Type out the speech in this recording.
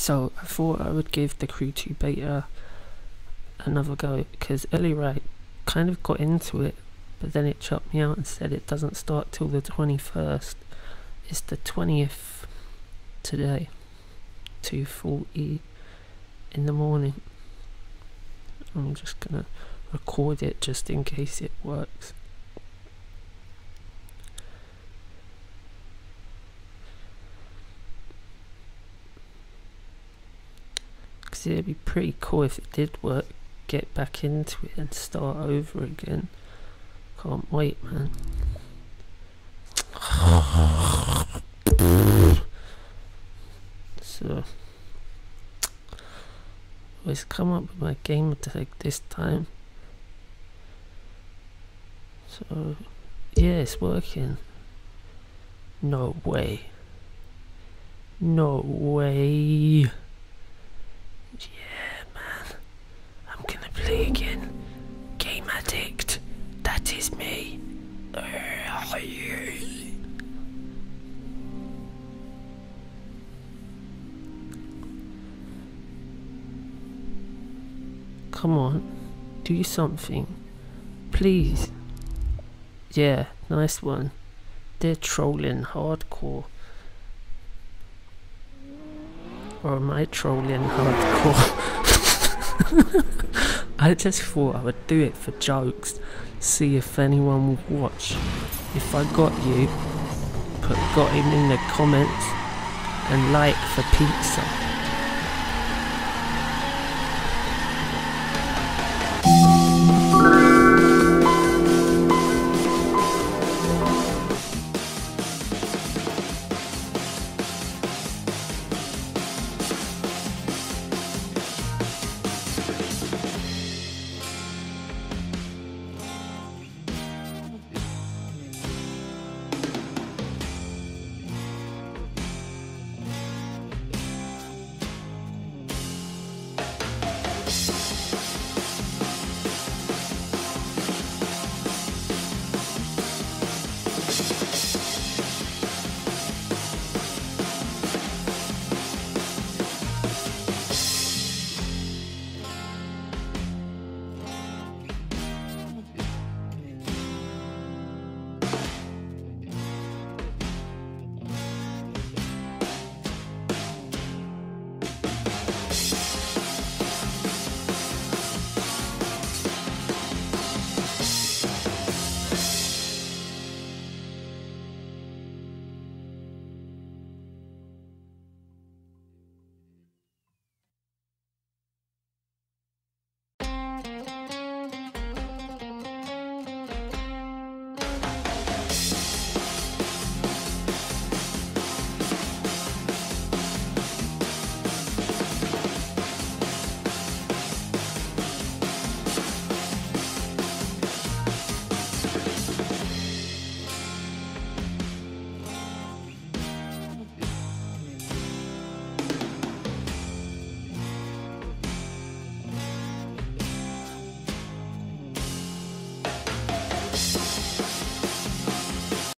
So I thought I would give the Crew 2 Beta another go, because earlier I kind of got into it, but then it chopped me out and said it doesn't start till the 21st. It's the 20th today, 2:40 in the morning. I'm just gonna record it just in case it works. Because it'd be pretty cool if it did work, get back into it and start over again. Can't wait, man. So always come up with my game tag this time. So yeah, it's working. No way. No way. Yeah, man. I'm gonna play again. Game addict. That is me. Come on, do something, please. Yeah, nice one. They're trolling hardcore. Or am I trolling hardcore? I just thought I would do it for jokes, see if anyone would watch. If I got you, put got him in the comments and like for pizza.